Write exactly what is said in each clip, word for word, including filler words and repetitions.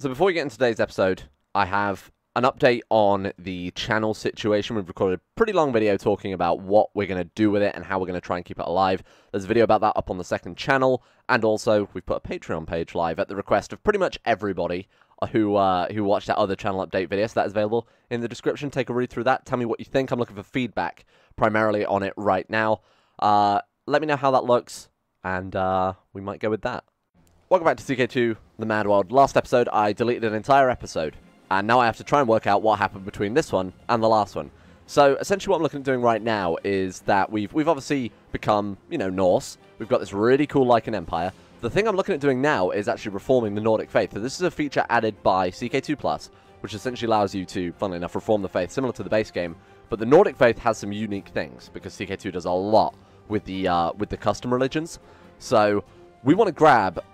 So before we get into today's episode, I have an update on the channel situation. We've recorded a pretty long video talking about what we're going to do with it and how we're going to try and keep it alive. There's a video about that up on the second channel, and also we've put a Patreon page live at the request of pretty much everybody who uh, who watched that other channel update video, so that is available in the description. Take a read through that, tell me what you think. I'm looking for feedback primarily on it right now. Uh, let me know how that looks, and uh, we might go with that. Welcome back to C K two, The Mad World. Last episode, I deleted an entire episode. And now I have to try and work out what happened between this one and the last one. So essentially what I'm looking at doing right now is that we've we've obviously become, you know, Norse. We've got this really cool Lycan Empire. The thing I'm looking at doing now is actually reforming the Nordic Faith. So this is a feature added by C K two Plus, which essentially allows you to, funnily enough, reform the faith, similar to the base game. But the Nordic Faith has some unique things, because C K two does a lot with the, uh, with the custom religions. So we want to grab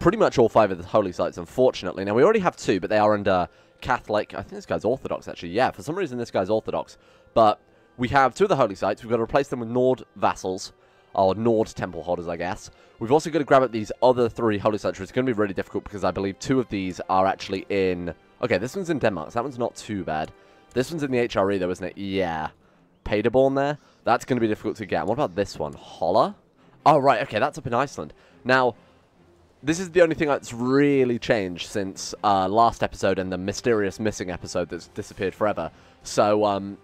pretty much all five of the holy sites, unfortunately. Now, we already have two, but they are under Catholic. I think this guy's Orthodox, actually. Yeah, for some reason, this guy's Orthodox. But we have two of the holy sites. We've got to replace them with Nord vassals, or Nord temple holders, I guess. We've also got to grab up these other three holy sites, which is going to be really difficult, because I believe two of these are actually in... Okay, this one's in Denmark, so that one's not too bad. This one's in the H R E, though, isn't it? Yeah. Paderborn there. That's going to be difficult to get. What about this one? Holla? Oh, right, okay, that's up in Iceland. Now... this is the only thing that's really changed since uh, last episode and the mysterious missing episode that's disappeared forever. So, um,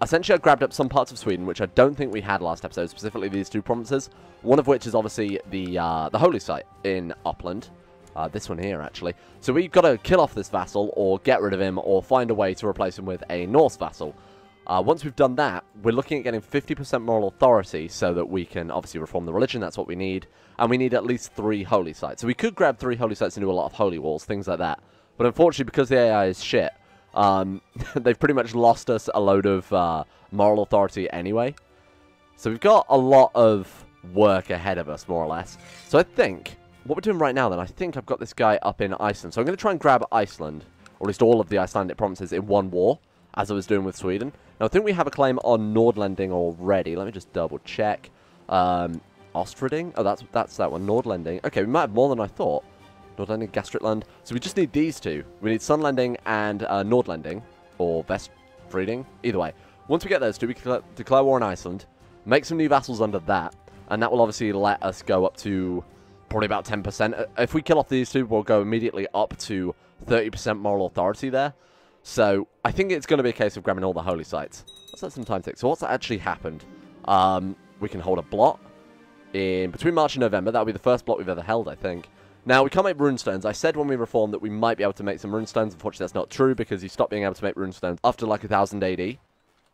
essentially I grabbed up some parts of Sweden, which I don't think we had last episode, specifically these two provinces. One of which is obviously the uh, the holy site in Uppland. Uh, this one here, actually. So we've got to kill off this vassal, or get rid of him, or find a way to replace him with a Norse vassal. Uh, once we've done that, we're looking at getting fifty percent moral authority so that we can obviously reform the religion. That's what we need. And we need at least three holy sites. So we could grab three holy sites and do a lot of holy walls, things like that. But unfortunately, because the A I is shit, um, they've pretty much lost us a load of uh, moral authority anyway. So we've got a lot of work ahead of us, more or less. So I think, what we're doing right now then, I think I've got this guy up in Iceland. So I'm going to try and grab Iceland, or at least all of the Icelandic provinces, in one war, as I was doing with Sweden. Now, I think we have a claim on Nordlending already. Let me just double-check. Um, Ostrading? Oh, that's that's that one. Nordlending. Okay, we might have more than I thought. Nordlending, Gastritland. So we just need these two. We need Sunlending and uh, Nordlending, or Vestfrieding. Either way. Once we get those two, we can declare war on Iceland, make some new vassals under that, and that will obviously let us go up to probably about ten percent. If we kill off these two, we'll go immediately up to thirty percent moral authority there. So, I think it's going to be a case of grabbing all the holy sites. Let's let some time take. So, what's actually happened? Um, we can hold a blot in between March and November. That'll be the first blot we've ever held, I think. Now, we can't make runestones. I said when we reformed that we might be able to make some runestones. Unfortunately, that's not true, because you stop being able to make runestones after, like, one thousand A D.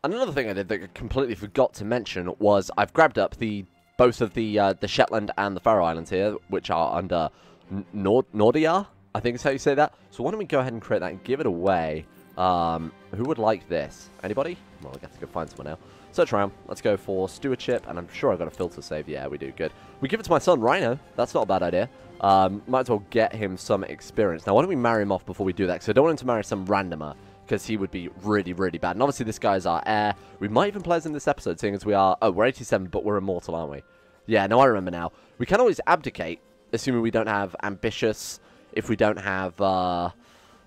And another thing I did that I completely forgot to mention was I've grabbed up the both of the uh, the Shetland and the Faroe Islands here, which are under Nord Nordia, I think is how you say that. So, why don't we go ahead and create that and give it away? Um, who would like this? Anybody? Well, I have to go find someone now. Search around. Let's go for stewardship, and I'm sure I've got a filter save. Yeah, we do. Good. We give it to my son, Rhino. That's not a bad idea. Um, might as well get him some experience. Now, why don't we marry him off before we do that? Because I don't want him to marry some randomer, because he would be really, really bad. And obviously, this guy's our heir. We might even play as in this episode, seeing as we are... Oh, we're eighty-seven, but we're immortal, aren't we? Yeah, no, I remember now. We can always abdicate, assuming we don't have ambitious... If we don't have... Uh,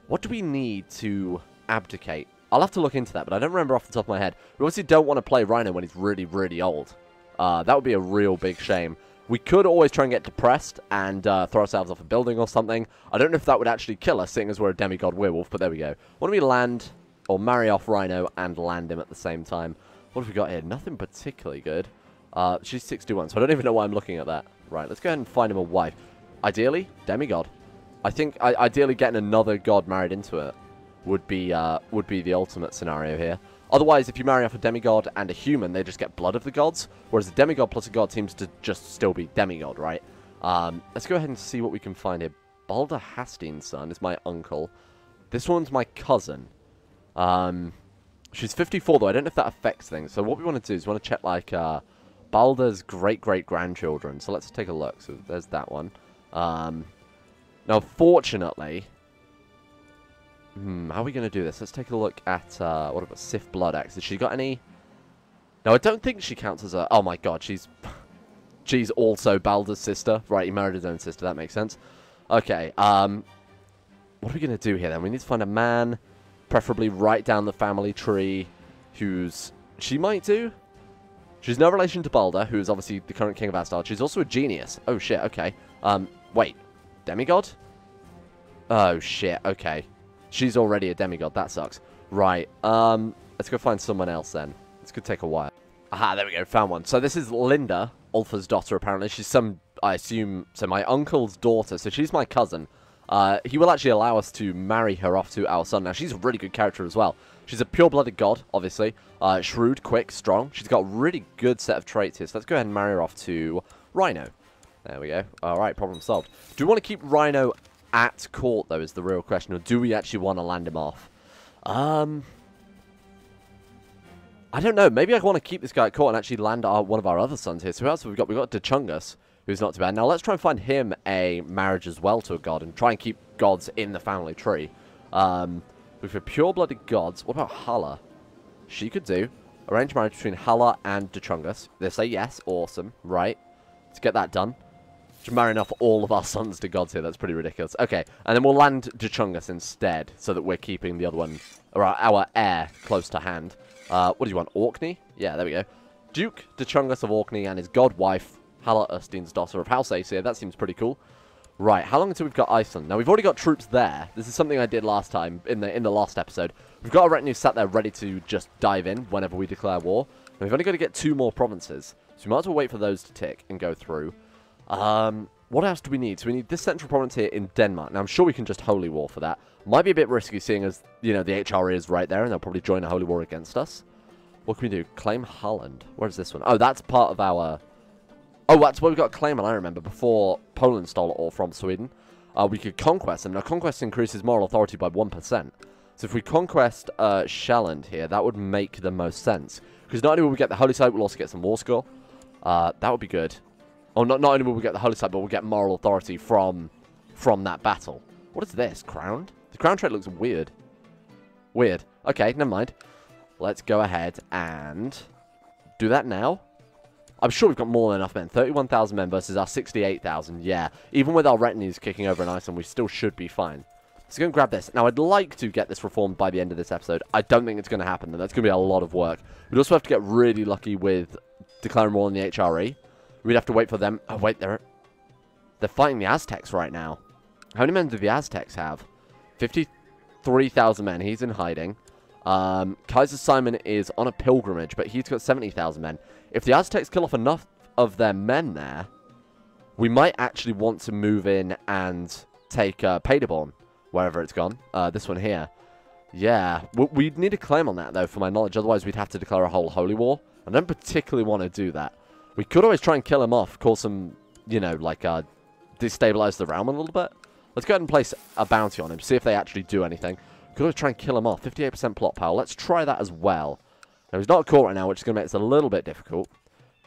what do we need to... abdicate. I'll have to look into that, but I don't remember off the top of my head. We obviously don't want to play Rhino when he's really, really old. Uh, that would be a real big shame. We could always try and get depressed and uh, throw ourselves off a building or something. I don't know if that would actually kill us, seeing as we're a demigod werewolf, but there we go. Why don't we land, or marry off Rhino and land him at the same time? What have we got here? Nothing particularly good. Uh, she's sixty-one, so I don't even know why I'm looking at that. Right, let's go ahead and find him a wife. Ideally, demigod. I think I ideally getting another god married into it would be uh, would be the ultimate scenario here. Otherwise, if you marry off a demigod and a human, they just get blood of the gods, whereas a demigod plus a god seems to just still be demigod, right? Um, let's go ahead and see what we can find here. Baldur Hastin's son is my uncle. This one's my cousin. Um, she's fifty-four, though. I don't know if that affects things. So what we want to do is we want to check, like, uh, Baldur's great-great-grandchildren. So let's take a look. So there's that one. Um, now, fortunately... Hmm, how are we going to do this? Let's take a look at, uh, what about Sif Bloodaxe? Has she got any? No, I don't think she counts as a... Oh my god, she's... she's also Baldur's sister. Right, he married his own sister, that makes sense. Okay, um... What are we going to do here, then? We need to find a man, preferably right down the family tree, who's... She might do? She's no relation to Baldur, who is obviously the current king of Asgard. She's also a genius. Oh, shit, okay. Um, wait. Demigod? Oh, shit, okay. She's already a demigod. That sucks. Right, um, let's go find someone else, then. This could take a while. Aha, there we go, found one. So this is Linda, Ulfa's daughter, apparently. She's some, I assume, so my uncle's daughter, so she's my cousin. Uh, he will actually allow us to marry her off to our son. Now, she's a really good character as well. She's a pure-blooded god, obviously. Uh, shrewd, quick, strong. She's got a really good set of traits here, so let's go ahead and marry her off to Rhino. There we go. All right, problem solved. Do we want to keep Rhino at court, though, is the real question, or do we actually want to land him off? Um... I don't know. Maybe I want to keep this guy at court and actually land our, one of our other sons here. So who else have we got? We've got Dechungus, who's not too bad. Now, let's try and find him a marriage as well to a god and try and keep gods in the family tree. Um, but for pure-blooded gods, what about Hala? She could do. Arrange marriage between Hala and Dechungus. They say yes. Awesome. Right. Let's get that done. Just marrying off all of our sons to gods here. That's pretty ridiculous. Okay. And then we'll land Dechungus instead so that we're keeping the other one, or our, our heir, close to hand. Uh, what do you want? Orkney? Yeah, there we go. Duke Dechungus of Orkney and his godwife, Hala Ustein's daughter of House Aesir. That seems pretty cool. Right, how long until we've got Iceland? Now, we've already got troops there. This is something I did last time, in the in the last episode. We've got a retinue sat there ready to just dive in whenever we declare war. And we've only got to get two more provinces. So we might as well wait for those to tick and go through. Um, what else do we need? So we need this central province here in Denmark. Now, I'm sure we can just holy war for that. Might be a bit risky seeing as, you know, the H R E is right there and they'll probably join a holy war against us. What can we do? Claim Holland. Where is this one? Oh, that's part of our... Oh, that's where we got claim on, I remember, before Poland stole it all from Sweden. Uh, we could conquest them. Now, conquest increases moral authority by one percent. So if we conquest uh, Sjælland here, that would make the most sense. Because not only will we get the holy site, we'll also get some war score. Uh, that would be good. Oh, not, not only will we get the holy site, but we'll get moral authority from, from that battle. What is this? Crowned? The crown trade looks weird. Weird. Okay, never mind. Let's go ahead and do that now. I'm sure we've got more than enough men. thirty-one thousand men versus our sixty-eight thousand. Yeah, even with our retinues kicking over in Iceland, we still should be fine. Let's go and grab this. Now, I'd like to get this reformed by the end of this episode. I don't think it's going to happen, though. That's going to be a lot of work. We'd also have to get really lucky with declaring war on the H R E. We'd have to wait for them. Oh, wait, they're, they're fighting the Aztecs right now. How many men do the Aztecs have? fifty-three thousand men. He's in hiding. Um, Kaiser Simon is on a pilgrimage, but he's got seventy thousand men. If the Aztecs kill off enough of their men there, we might actually want to move in and take uh, Paderborn, wherever it's gone. Uh, this one here. Yeah. We we'd need a claim on that, though, for my knowledge. Otherwise, we'd have to declare a whole holy war. I don't particularly want to do that. We could always try and kill him off, cause some, you know, like, uh, destabilize the realm a little bit. Let's go ahead and place a bounty on him, see if they actually do anything. Could always try and kill him off. fifty-eight percent plot power. Let's try that as well. Now, he's not at court right now, which is going to make this a little bit difficult.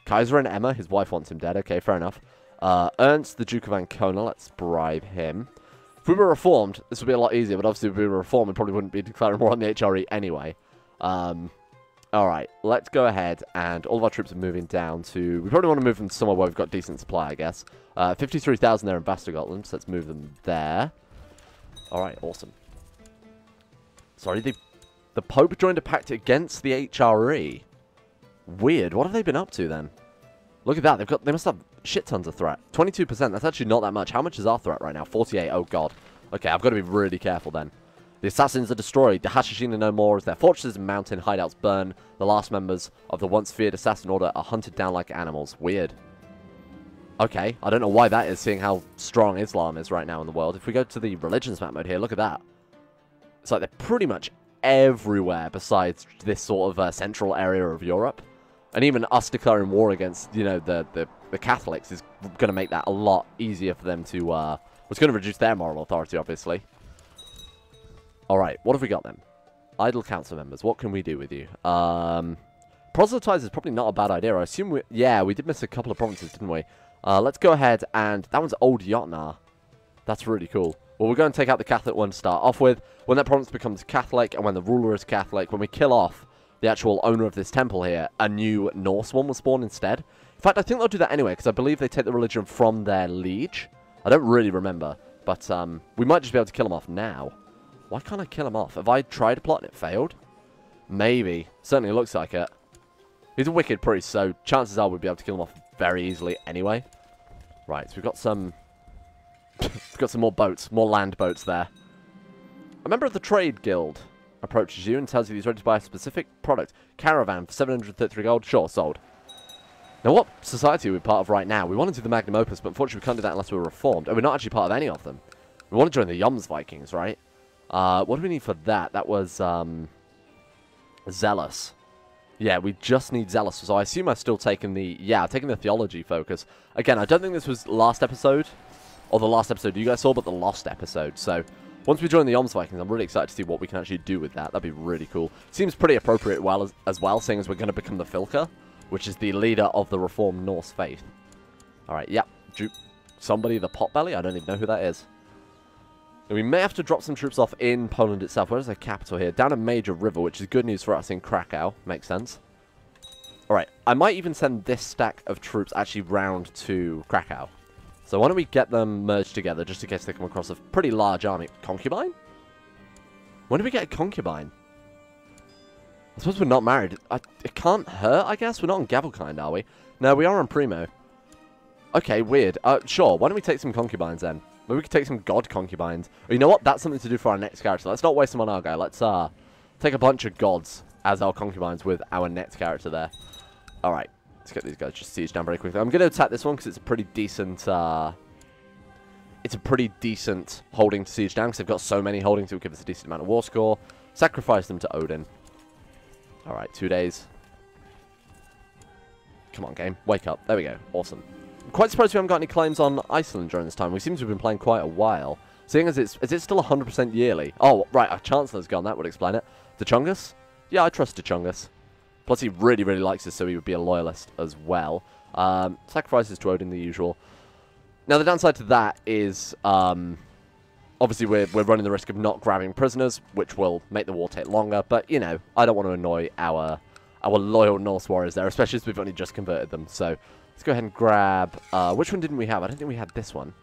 Kaiser and Emma, his wife wants him dead. Okay, fair enough. Uh, Ernst, the Duke of Ancona. Let's bribe him. If we were reformed, this would be a lot easier, but obviously if we were reformed, we probably wouldn't be declaring war on the H R E anyway. Um, Alright, let's go ahead, and all of our troops are moving down to... We probably want to move them somewhere where we've got decent supply, I guess. Uh, fifty-three thousand there in Västergötland, so let's move them there. Alright, awesome. Sorry, the, the Pope joined a pact against the H R E. Weird. What have they been up to, then? Look at that. They've got, they must have shit tons of threat. twenty-two percent. That's actually not that much. How much is our threat right now? forty-eight. Oh, God. Okay, I've got to be really careful, then. The assassins are destroyed. The Hashishina no more as their fortresses and mountain hideouts burn. The last members of the once feared assassin order are hunted down like animals. Weird. Okay, I don't know why that is, seeing how strong Islam is right now in the world. If we go to the religions map mode here, look at that. It's like they're pretty much everywhere besides this sort of uh, central area of Europe. And even us declaring war against, you know, the, the, the Catholics is going to make that a lot easier for them to... Uh, it's going to reduce their moral authority, obviously. Alright, what have we got then? Idle council members, what can we do with you? Um, proselytize is probably not a bad idea. I assume we... Yeah, we did miss a couple of provinces, didn't we? Uh, let's go ahead and... That one's Old Jotnar. That's really cool. Well, we're going to take out the Catholic one to start off with. When that province becomes Catholic and when the ruler is Catholic, when we kill off the actual owner of this temple here, a new Norse one will spawn instead. In fact, I think they'll do that anyway, because I believe they take the religion from their liege. I don't really remember. But um, we might just be able to kill him off now. Why can't I kill him off? Have I tried a plot and it failed? Maybe. Certainly looks like it. He's a wicked priest, so chances are we'd be able to kill him off very easily anyway. Right, so we've got some... we've got some more boats, more land boats there. A member of the Trade Guild approaches you and tells you he's ready to buy a specific product. Caravan for seven hundred thirty-three gold. Sure, sold. Now, what society are we part of right now? We want to do the Magnum Opus, but unfortunately we can't do that unless we're reformed. And we're not actually part of any of them. We want to join the Jomsvikings, right? Uh, what do we need for that? That was, um... Zealous. Yeah, we just need Zealous. So I assume I've still taken the... Yeah, I've taken the Theology focus. Again, I don't think this was last episode. Or the last episode you guys saw, but the lost episode. So, once we join the Jomsvikings, I'm really excited to see what we can actually do with that. That'd be really cool. Seems pretty appropriate well as, as well, seeing as we're going to become the Filca, which is the leader of the Reformed Norse Faith. Alright, yep. Dupe somebody, the Potbelly? I don't even know who that is. And we may have to drop some troops off in Poland itself. Where's the capital here? Down a major river, which is good news for us in Krakow. Makes sense. Alright, I might even send this stack of troops actually round to Krakow. So why don't we get them merged together, just in case they come across a pretty large army. Concubine? When did we get a concubine? I suppose we're not married. I, it can't hurt, I guess? We're not on Gavelkind, are we? No, we are on Primo. Okay, weird. Uh, sure, why don't we take some concubines then? Maybe we could take some god concubines. Oh, you know what? That's something to do for our next character. Let's not waste them on our guy. Let's uh, take a bunch of gods as our concubines with our next character there. All right. Let's get these guys just sieged down very quickly. I'm going to attack this one because it's a pretty decent... Uh, it's a pretty decent holding to siege down because they've got so many holdings. It will give us a decent amount of war score. Sacrifice them to Odin. Alright, two days. Come on, game. Wake up. There we go. Awesome. I'm quite surprised we haven't got any claims on Iceland during this time. We seem to have been playing quite a while. Seeing as it's... Is it still one hundred percent yearly? Oh, right. Our Chancellor's gone. That would explain it. Dechungus? Yeah, I trust Dechungus. Plus, he really, really likes us, so he would be a loyalist as well. Um, sacrifices to Odin, the usual. Now, the downside to that is, um, obviously, we're, we're running the risk of not grabbing prisoners, which will make the war take longer. But, you know, I don't want to annoy our our loyal Norse warriors there, especially as we've only just converted them. So, let's go ahead and grab... Uh, which one didn't we have? I don't think we had this one.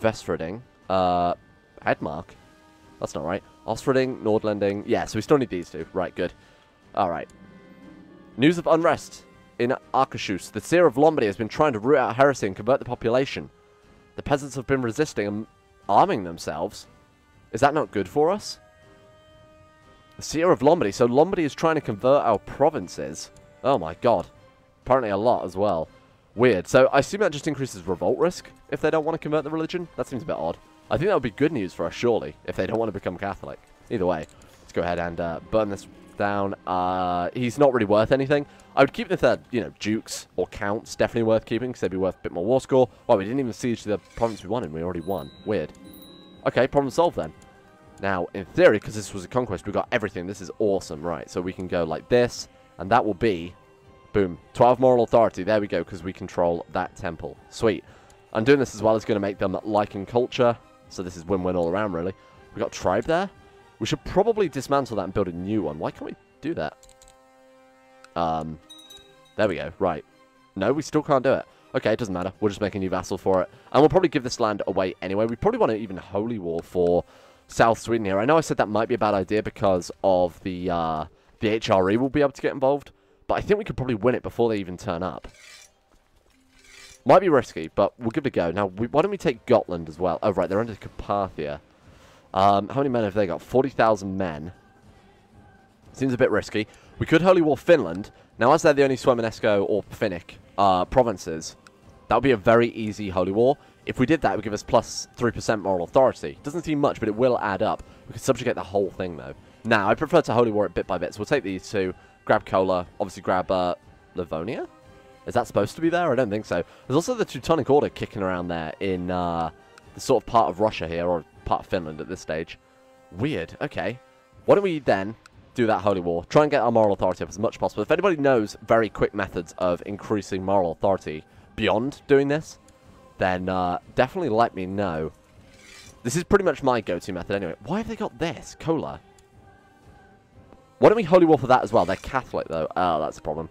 Vestfreding. Uh, Hedmark. That's not right. Osfreding, Nordlending. Yeah, so we still need these two. Right, good. All right. News of unrest in Akershus. The seer of Lombardy has been trying to root out heresy and convert the population. The peasants have been resisting and arming themselves. Is that not good for us? The seer of Lombardy. So Lombardy is trying to convert our provinces. Oh my god. Apparently a lot as well. Weird. So I assume that just increases revolt risk if they don't want to convert the religion. That seems a bit odd. I think that would be good news for us, surely, if they don't want to become Catholic. Either way, let's go ahead and uh, burn this... down. Uh, he's not really worth anything. I would keep the third, you know, dukes or counts. Definitely worth keeping because they'd be worth a bit more war score. Well, we didn't even siege the province we wanted. We already won. Weird. Okay, problem solved then. Now, in theory, because this was a conquest, we got everything. This is awesome, right? So we can go like this, and that will be, boom, twelve moral authority. There we go, because we control that temple. Sweet. And doing this as well is going to make them Lycan culture. So this is win-win all around, really. We got tribe there. We should probably dismantle that and build a new one. Why can't we do that? Um, there we go. Right. No, we still can't do it. Okay, it doesn't matter. We'll just make a new vassal for it. And we'll probably give this land away anyway. We probably want to even holy war for South Sweden here. I know I said that might be a bad idea because of the, uh, the H R E will be able to get involved. But I think we could probably win it before they even turn up. Might be risky, but we'll give it a go. Now, we, why don't we take Gotland as well? Oh, right. They're under Carpathia. Um, how many men have they got? forty thousand men. Seems a bit risky. We could Holy War Finland. Now, as they're the only Swemenesco or Finnic uh, provinces, that would be a very easy Holy War. If we did that, it would give us plus three percent moral authority. Doesn't seem much, but it will add up. We could subjugate the whole thing, though. Now, I prefer to Holy War it bit by bit, so we'll take these two. Grab Kola. Obviously, grab uh, Livonia? Is that supposed to be there? I don't think so. There's also the Teutonic Order kicking around there in uh, the sort of part of Russia here, or... part of Finland at this stage. Weird. Okay. Why don't we then do that Holy War? Try and get our moral authority up as much as possible. If anybody knows very quick methods of increasing moral authority beyond doing this, then uh, definitely let me know. This is pretty much my go-to method anyway. Why have they got this? Kola. Why don't we Holy War for that as well? They're Catholic, though. Oh, that's a problem.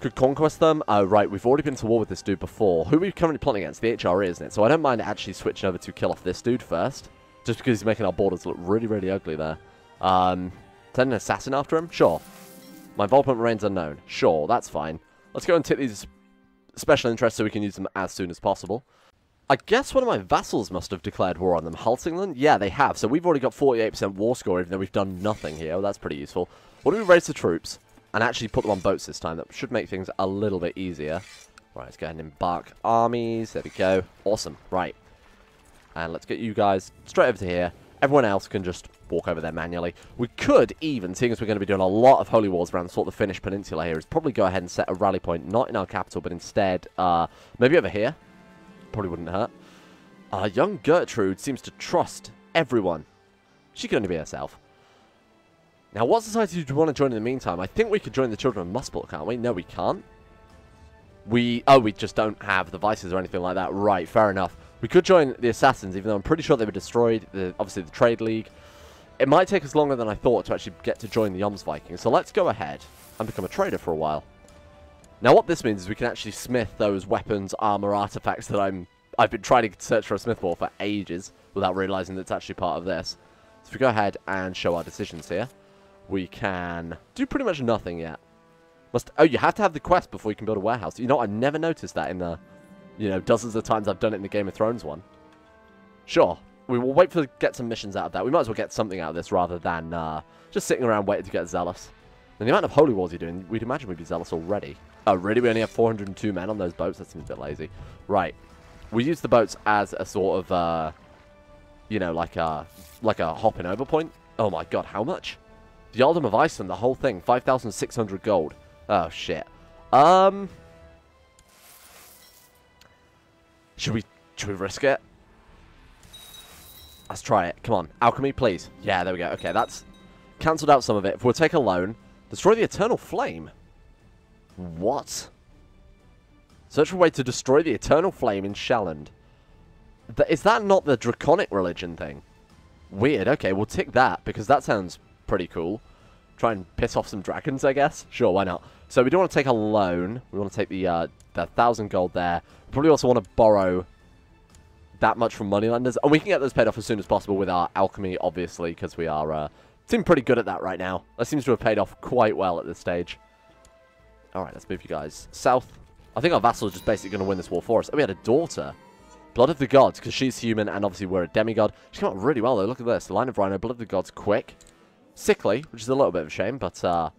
Could conquest them. Uh, right, we've already been to war with this dude before. Who are we currently plotting against? The H R E, isn't it? So I don't mind actually switching over to kill off this dude first. Just because he's making our borders look really, really ugly there. Um, send an assassin after him? Sure. My involvement remains unknown. Sure, that's fine. Let's go and tip these special interests so we can use them as soon as possible. I guess one of my vassals must have declared war on them. Haltingland? Yeah, they have. So we've already got forty-eight percent war score, even though we've done nothing here. Well, that's pretty useful. What do we raise the troops? And actually put them on boats this time. That should make things a little bit easier. Right, let's go ahead and embark armies. There we go. Awesome. Right. And let's get you guys straight over to here. Everyone else can just walk over there manually. We could even, seeing as we're going to be doing a lot of holy wars around the sort of the Finnish peninsula here, is probably go ahead and set a rally point, not in our capital, but instead, uh, maybe over here. Probably wouldn't hurt. Uh, young Gertrude seems to trust everyone. She can only be herself. Now, what society do you want to join in the meantime? I think we could join the Children of Muspel, can't we? No, we can't. We... Oh, we just don't have the vices or anything like that. Right, fair enough. We could join the Assassins, even though I'm pretty sure they were destroyed. The, obviously, the Trade League. It might take us longer than I thought to actually get to join the Jomsvikings. So let's go ahead and become a trader for a while. Now, what this means is we can actually smith those weapons, armor, artifacts that I'm... I've been trying to search for a smith for for ages without realizing that it's actually part of this. So if we go ahead and show our decisions here. We can do pretty much nothing yet. Must oh, you have to have the quest before you can build a warehouse. You know, I've never noticed that in the, you know, dozens of times I've done it in the Game of Thrones one. Sure, we will wait for get some missions out of that. We might as well get something out of this rather than uh, just sitting around waiting to get zealous. And the amount of holy wars you're doing, we'd imagine we'd be zealous already. Oh, really? We only have four hundred two men on those boats? That seems a bit lazy. Right, we use the boats as a sort of, uh, you know, like a like a hopping over point. Oh my god, how much? The Yaldom of Iceland, the whole thing, five thousand six hundred gold. Oh, shit. Um, should we, should we risk it? Let's try it. Come on. Alchemy, please. Yeah, there we go. Okay, that's cancelled out some of it. If we'll take a loan, destroy the Eternal Flame. What? Search for a way to destroy the Eternal Flame in Shalland. Th is that not the Draconic Religion thing? Weird. Okay, we'll tick that, because that sounds... pretty cool. Try and piss off some dragons, I guess. Sure, why not? So we don't want to take a loan. We want to take the uh, the thousand gold there. Probably also want to borrow that much from moneylenders. And we can get those paid off as soon as possible with our alchemy, obviously, because we are uh, seem pretty good at that right now. That seems to have paid off quite well at this stage. All right, let's move you guys south. I think our vassal is just basically going to win this war for us. Oh, we had a daughter. Blood of the Gods, because she's human and obviously we're a demigod. She's come out really well, though. Look at this. The line of Rhino, Blood of the Gods, quick. Sickly, which is a little bit of a shame, but, uh...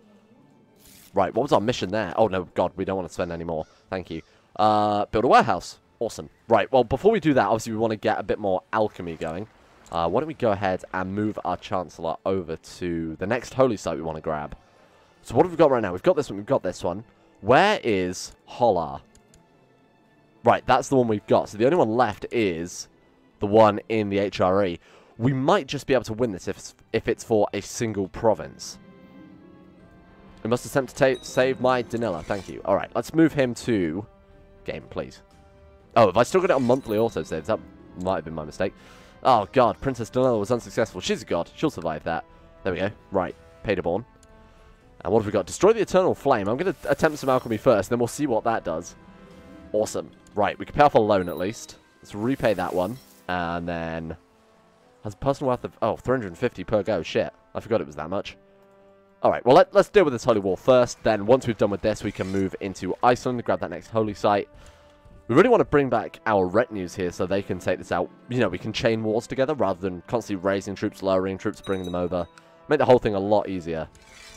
Right, what was our mission there? Oh, no, God, we don't want to spend any more. Thank you. Uh, build a warehouse. Awesome. Right, well, before we do that, obviously, we want to get a bit more alchemy going. Uh, why don't we go ahead and move our Chancellor over to the next holy site we want to grab. So what have we got right now? We've got this one, we've got this one. Where is Holar? Right, that's the one we've got. So the only one left is the one in the H R E. We might just be able to win this if, if it's for a single province. I must attempt to save my Danila. Thank you. All right, let's move him to... Game, please. Oh, have I still got it on monthly autosaves? That might have been my mistake. Oh, God. Princess Danila was unsuccessful. She's a god. She'll survive that. There we go. Right. Paderborn. And what have we got? Destroy the Eternal Flame. I'm going to attempt some alchemy first, then we'll see what that does. Awesome. Right, we can pay off a loan at least. Let's repay that one. And then... has a personal worth of, oh, three hundred fifty per go. Shit, I forgot it was that much. All right, well, let, let's deal with this holy wall first. Then once we've done with this, we can move into Iceland, grab that next holy site. We really want to bring back our retinues here so they can take this out. You know, we can chain wars together rather than constantly raising troops, lowering troops, bringing them over. Make the whole thing a lot easier.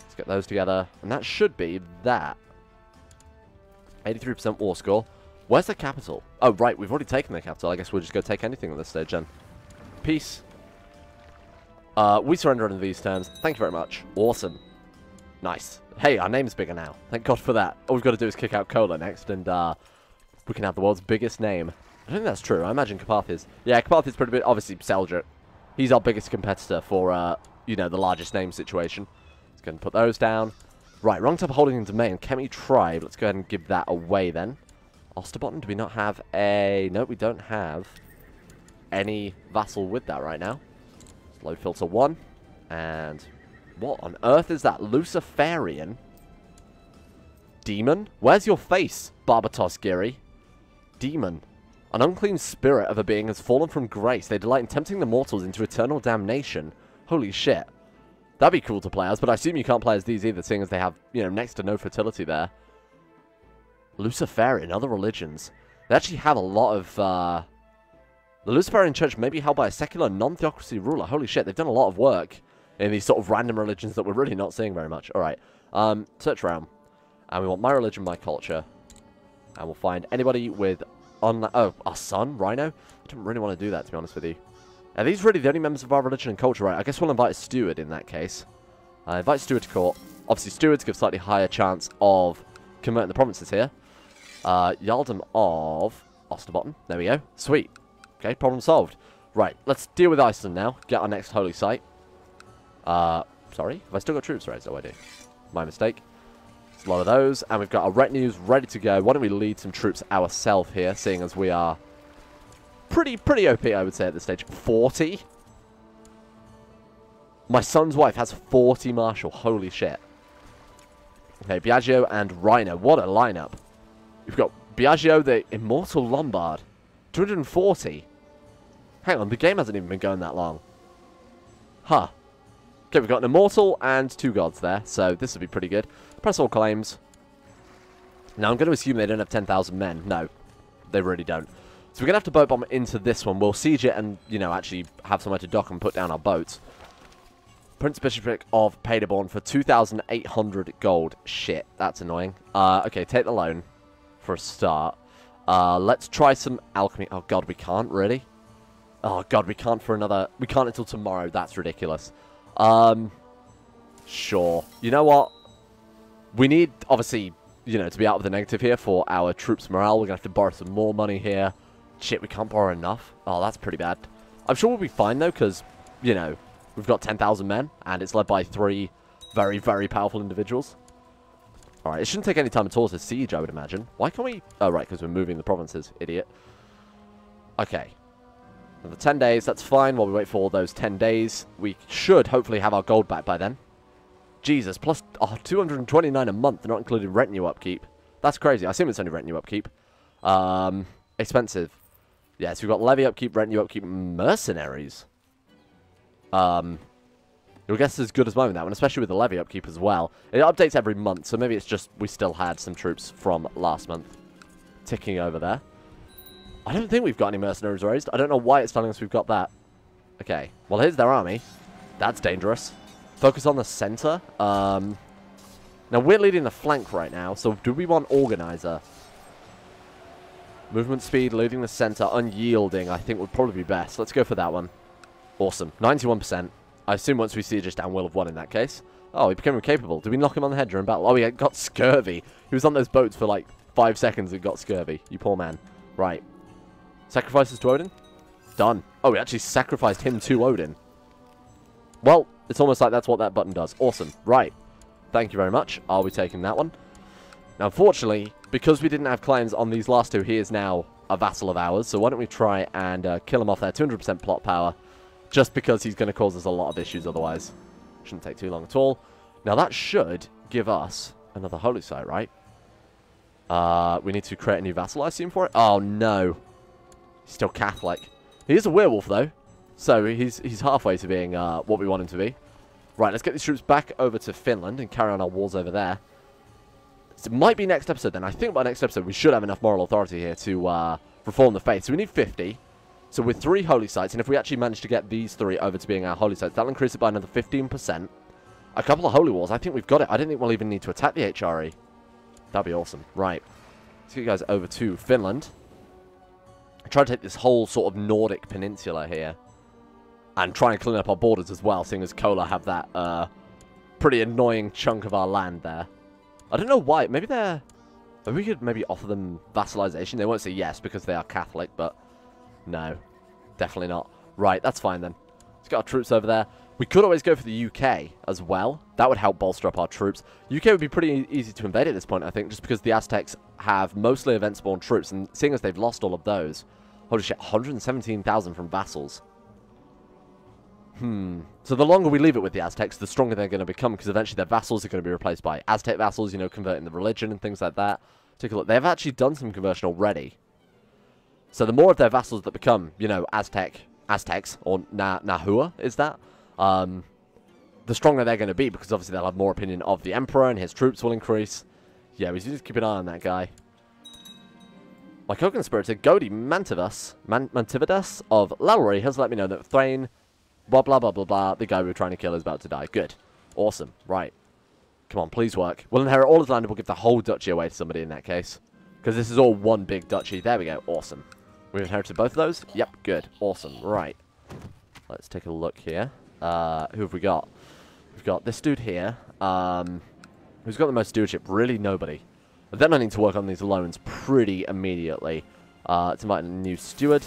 Let's get those together. And that should be that. eighty-three percent war score. Where's the capital? Oh, right, we've already taken the capital. I guess we'll just go take anything at this stage then. Peace. Uh, we surrender under these terms. Thank you very much. Awesome. Nice. Hey, our name's bigger now. Thank God for that. All we've got to do is kick out Cola next, and uh, we can have the world's biggest name. I don't think that's true. I imagine Kapathia's. Yeah, Kapathia's pretty big. Obviously, Seljuk. He's our biggest competitor for, uh, you know, the largest name situation. Let's go ahead and put those down. Right, wrong type of holding in domain. Kemi tribe. Let's go ahead and give that away then. Osterbotten, do we not have a... No, we don't have... any vassal with that right now. Low filter one. And what on earth is that? Luciferian? Demon? Where's your face, Barbatos Giri? Demon. An unclean spirit of a being has fallen from grace. They delight in tempting the mortals into eternal damnation. Holy shit. That'd be cool to play as, but I assume you can't play as these either, seeing as they have, you know, next to no fertility there. Luciferian, other religions. They actually have a lot of, uh... the Luciferian church may be held by a secular, non-theocracy ruler. Holy shit, they've done a lot of work in these sort of random religions that we're really not seeing very much. Alright, um, search realm. And we want my religion, my culture. And we'll find anybody with... on oh, our son? Rhino? I didn't really want to do that, to be honest with you. Are these really the only members of our religion and culture? Right, I guess we'll invite a steward in that case. Uh, invite steward to court. Obviously, stewards give slightly higher chance of converting the provinces here. Uh, Yaldom of Osterbotten. There we go. Sweet. Okay, problem solved. Right, let's deal with Iceland now. Get our next holy site. Uh, sorry? Have I still got troops raised? Oh, I do. My mistake. A lot of those, and we've got our retinues ready to go. Why don't we lead some troops ourselves here, seeing as we are pretty, pretty O P, I would say, at this stage. forty? My son's wife has forty martial. Holy shit. Okay, Biagio and Rhino. What a lineup. We've got Biagio, the immortal Lombard. two hundred forty. Hang on, the game hasn't even been going that long. Huh. Okay, we've got an immortal and two gods there, so this would be pretty good. Press all claims. Now, I'm going to assume they don't have ten thousand men. No, they really don't. So we're going to have to boat bomb into this one. We'll siege it and, you know, actually have somewhere to dock and put down our boats. Prince Bishopric of Paderborn for two thousand eight hundred gold. Shit, that's annoying. Uh, okay, take the loan for a start. Uh, let's try some alchemy. Oh, God, we can't, really? Oh, God, we can't for another... We can't until tomorrow. That's ridiculous. Um, sure. You know what? We need, obviously, you know, to be out of the negative here for our troops' morale. We're going to have to borrow some more money here. Shit, we can't borrow enough. Oh, that's pretty bad. I'm sure we'll be fine, though, because, you know, we've got ten thousand men, and it's led by three very, very powerful individuals. All right, it shouldn't take any time at all to siege, I would imagine. Why can't we... Oh, right, because we're moving the provinces, idiot. Okay. Another ten days, that's fine. While we wait for all those ten days, we should hopefully have our gold back by then. Jesus, plus oh, two hundred twenty-nine a month, not including retinue upkeep. That's crazy. I assume it's only retinue upkeep. Um, expensive. Yeah, so we've got levy upkeep, retinue upkeep, mercenaries. Um, your guess is as good as mine with that one, especially with the levy upkeep as well. It updates every month, so maybe it's just we still had some troops from last month ticking over there. I don't think we've got any mercenaries raised. I don't know why it's telling us we've got that. Okay. Well, here's their army. That's dangerous. Focus on the center. Um, now, we're leading the flank right now, so do we want organizer? Movement speed, leading the center, unyielding, I think would probably be best. Let's go for that one. Awesome. ninety-one percent. I assume once we siege us down, we'll have won in that case. Oh, he became incapable. Did we knock him on the head during battle? Oh, he got scurvy. He was on those boats for like five seconds and got scurvy. You poor man. Right. Sacrifices to Odin? Done. Oh, we actually sacrificed him to Odin. Well... it's almost like that's what that button does. Awesome. Right. Thank you very much. Are we taking that one? Now, unfortunately, because we didn't have claims on these last two, he is now a vassal of ours. So why don't we try and uh, kill him off there. two hundred percent plot power. Just because he's going to cause us a lot of issues otherwise. Shouldn't take too long at all. Now, that should give us another holy site, right? Uh, we need to create a new vassal, I assume, for it. Oh, no. He's still Catholic. He is a werewolf, though. So he's, he's halfway to being uh, what we want him to be. Right, let's get these troops back over to Finland and carry on our wars over there. So it might be next episode then. I think by next episode we should have enough moral authority here to uh, reform the faith. So we need fifty. So with three holy sites, and if we actually manage to get these three over to being our holy sites, that'll increase it by another fifteen percent. A couple of holy wars. I think we've got it. I don't think we'll even need to attack the H R E. That'd be awesome. Right. Let's get you guys over to Finland. Try to take this whole sort of Nordic peninsula here. And try and clean up our borders as well, seeing as Kola have that uh, pretty annoying chunk of our land there. I don't know why. Maybe they're... Maybe we could maybe offer them vassalization. They won't say yes because they are Catholic, but no. Definitely not. Right, that's fine then. Let's get our troops over there. We could always go for the U K as well. That would help bolster up our troops. U K would be pretty easy to invade at this point, I think, just because the Aztecs have mostly event-spawn troops, and seeing as they've lost all of those... Holy shit, one hundred seventeen thousand from vassals. Hmm. So the longer we leave it with the Aztecs, the stronger they're going to become, because eventually their vassals are going to be replaced by Aztec vassals, you know, converting the religion and things like that. Take a look. They've actually done some conversion already. So the more of their vassals that become, you know, Aztec, Aztecs, or Na Nahua, is that? Um, the stronger they're going to be, because obviously they'll have more opinion of the Emperor, and his troops will increase. Yeah, we just keep an eye on that guy. My co-conspirator, Godi Mantividas, Man Mantividas of Lallery, has let me know that Thrain, blah, blah, blah, blah, blah, the guy we were trying to kill is about to die. Good. Awesome. Right. Come on, please work. We'll inherit all of the land, and we'll give the whole duchy away to somebody in that case. Because this is all one big duchy. There we go. Awesome. We've inherited both of those? Yep. Good. Awesome. Right. Let's take a look here. Uh, who have we got? We've got this dude here. Um, who's got the most stewardship? Really nobody. But then I need to work on these loans pretty immediately. Uh, to invite a new steward.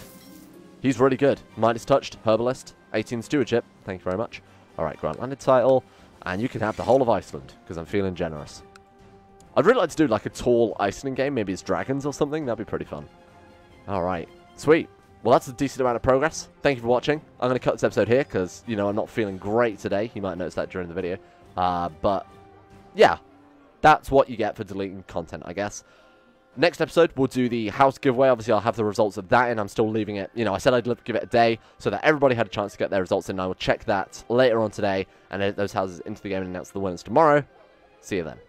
He's really good. Midas Touched, Herbalist, eighteen stewardship. Thank you very much. Alright, grant landed title. And you can have the whole of Iceland, because I'm feeling generous. I'd really like to do like a tall Iceland game. Maybe it's dragons or something. That'd be pretty fun. Alright. Sweet. Well, that's a decent amount of progress. Thank you for watching. I'm going to cut this episode here, because, you know, I'm not feeling great today. You might notice that during the video. Uh, but, yeah. That's what you get for deleting content, I guess. Next episode, we'll do the house giveaway. Obviously, I'll have the results of that in. I'm still leaving it. You know, I said I'd give it a day so that everybody had a chance to get their results in. I will check that later on today and edit those houses into the game and announce the winners tomorrow. See you then.